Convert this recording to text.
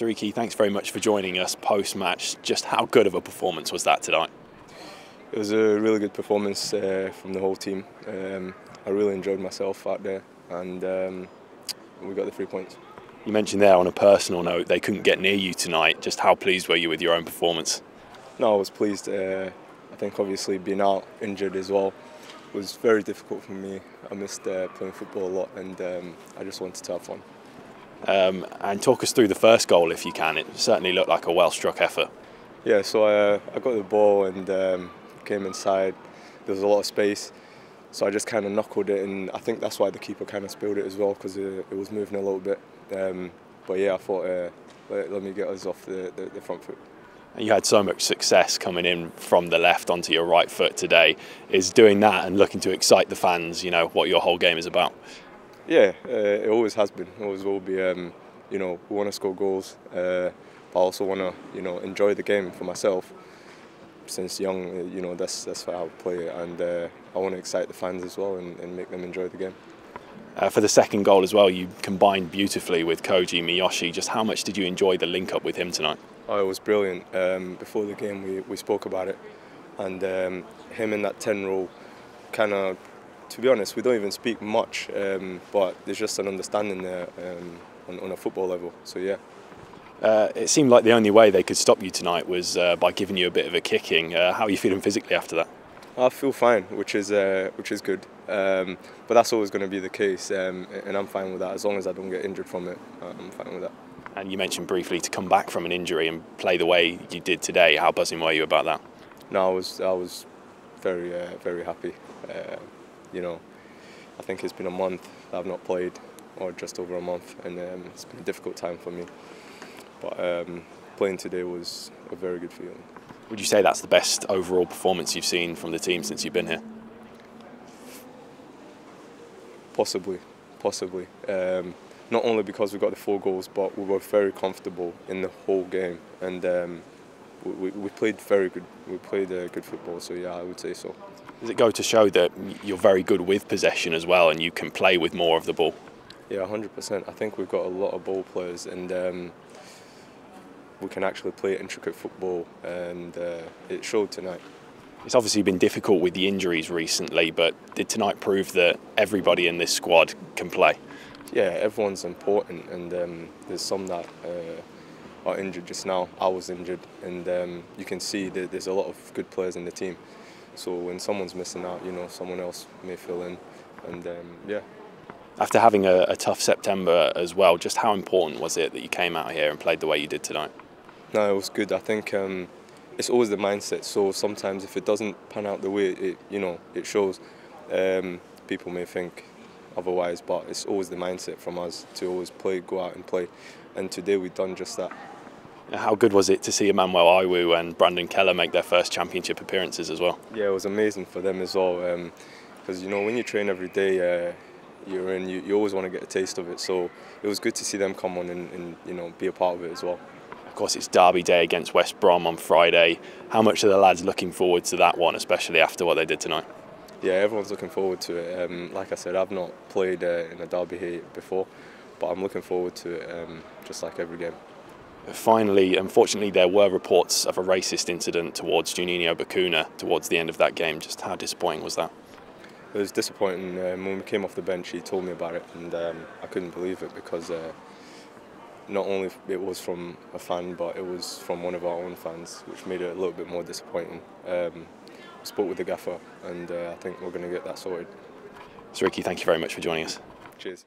Siriki, thanks very much for joining us post-match. Just how good of a performance was that tonight? It was a really good performance from the whole team. I really enjoyed myself out there, and we got the 3 points. You mentioned there on a personal note they couldn't get near you tonight. Just how pleased were you with your own performance? No, I was pleased. I think obviously being out injured as well was very difficult for me. I missed playing football a lot, and I just wanted to have fun. And talk us through the first goal if you can. It certainly looked like a well-struck effort. Yeah, so I got the ball and came inside. There was a lot of space, so I just kind of knuckled it, and I think that's why the keeper kind of spilled it as well, because it was moving a little bit. But yeah, I thought, let me get us off the front foot. And you had so much success coming in from the left onto your right foot today. Is doing that and looking to excite the fans, you know, what your whole game is about? Yeah, it always has been, always will be. You know, we want to score goals, but I also want to, you know, enjoy the game for myself. Since young, you know, that's how I play it, and I want to excite the fans as well and make them enjoy the game. For the second goal as well, you combined beautifully with Koji Miyoshi. Just how much did you enjoy the link-up with him tonight? Oh, it was brilliant. Before the game, we spoke about it, and him in that 10 role, kind of, to be honest, we don't even speak much, but there's just an understanding there on a football level. So yeah. It seemed like the only way they could stop you tonight was by giving you a bit of a kicking. How are you feeling physically after that? I feel fine, which is good. But that's always going to be the case, and I'm fine with that. As long as I don't get injured from it, I'm fine with that. And you mentioned briefly to come back from an injury and play the way you did today. How buzzing were you about that? No, I was very very happy. You know, I think it's been a month that I've not played, or just over a month, and it's been a difficult time for me. But playing today was a very good feeling. Would you say that's the best overall performance you've seen from the team since you've been here? Possibly. Not only because we got the 4 goals, but we were very comfortable in the whole game, and we played very good. We played good football, so yeah, I would say so. Does it go to show that you're very good with possession as well, and you can play with more of the ball? Yeah, 100%. I think we've got a lot of ball players, and we can actually play intricate football, and it showed tonight. It's obviously been difficult with the injuries recently, but did tonight prove that everybody in this squad can play? Yeah, everyone's important, and there's some that are injured just now. I was injured, and you can see that there's a lot of good players in the team. So when someone's missing out, you know, someone else may fill in, and yeah. After having a tough September as well, just how important was it that you came out here and played the way you did tonight? No, it was good. I think it's always the mindset. So sometimes if it doesn't pan out the way it shows, people may think otherwise. But it's always the mindset from us to always play, go out and play. And today we've done just that. How good was it to see Emmanuel Aiwu and Brandon Keller make their first championship appearances as well? Yeah, it was amazing for them as well. Because you know, when you train every day, you always want to get a taste of it, so it was good to see them come on and you know, be a part of it as well. Of course, it's derby day against West Brom on Friday. How much are the lads looking forward to that one, especially after what they did tonight? Yeah, everyone's looking forward to it. Like I said, I've not played in a derby here before, but I'm looking forward to it, just like every game. Finally, unfortunately, there were reports of a racist incident towards Juninho Bakuna towards the end of that game. Just how disappointing was that? It was disappointing. When we came off the bench, he told me about it, and I couldn't believe it, because not only it was from a fan, but it was from one of our own fans, which made it a little bit more disappointing. I spoke with the gaffer, and I think we're going to get that sorted. Siriki, thank you very much for joining us. Cheers.